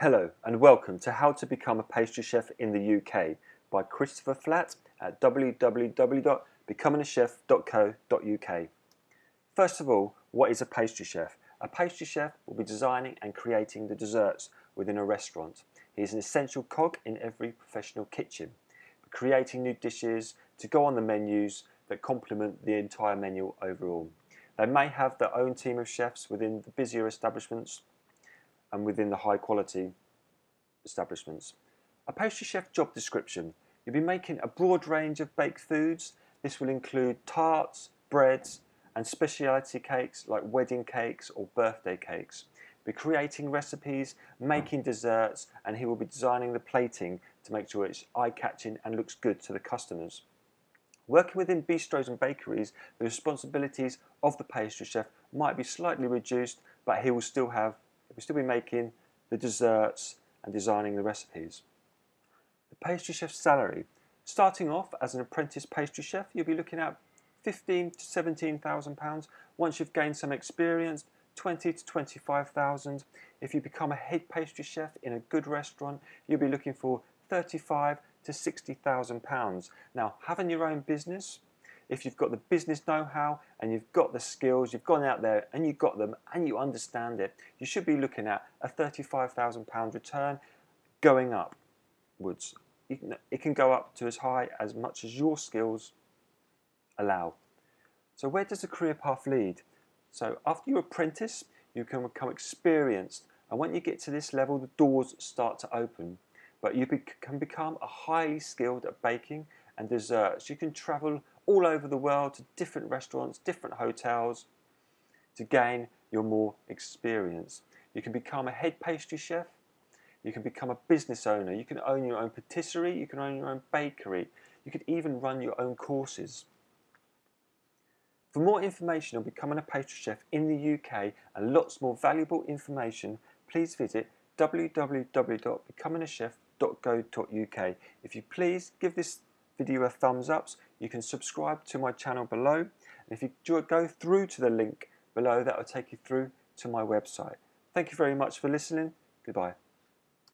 Hello and welcome to How to Become a Pastry Chef in the UK by Christopher Flatt at www.becomingachef.co.uk. First of all, what is a pastry chef? A pastry chef will be designing and creating the desserts within a restaurant. He is an essential cog in every professional kitchen, creating new dishes to go on the menus that complement the entire menu overall. They may have their own team of chefs within the busier establishments and within the high quality establishments. A pastry chef job description: you'll be making a broad range of baked foods. This will include tarts, breads and speciality cakes like wedding cakes or birthday cakes. Be creating recipes, making desserts, and he will be designing the plating to make sure it's eye-catching and looks good to the customers. Working within bistros and bakeries, the responsibilities of the pastry chef might be slightly reduced, but he will still be making the desserts and designing the recipes. The pastry chef's salary. Starting off as an apprentice pastry chef, you'll be looking at £15,000 to £17,000. Once you've gained some experience, £20,000 to £25,000. If you become a head pastry chef in a good restaurant, you'll be looking for £35,000 to £60,000. Now, having your own business, if you've got the business know-how and you've got the skills, you've gone out there and you've got them and you understand it, you should be looking at a £35,000 return going upwards. It can go up to as high as much as your skills allow. So where does the career path lead? So after your apprentice, you can become experienced, and when you get to this level, the doors start to open. But you can become highly skilled at baking and desserts. You can travel all over the world to different restaurants, different hotels to gain your more experience. You can become a head pastry chef. You can become a business owner. You can own your own patisserie. You can own your own bakery. You could even run your own courses. For more information on becoming a pastry chef in the UK and lots more valuable information, please visit www.becomingachef.co.uk. If you please give this video a thumbs up, you can subscribe to my channel below. And if you go through to the link below, that will take you through to my website. Thank you very much for listening. Goodbye.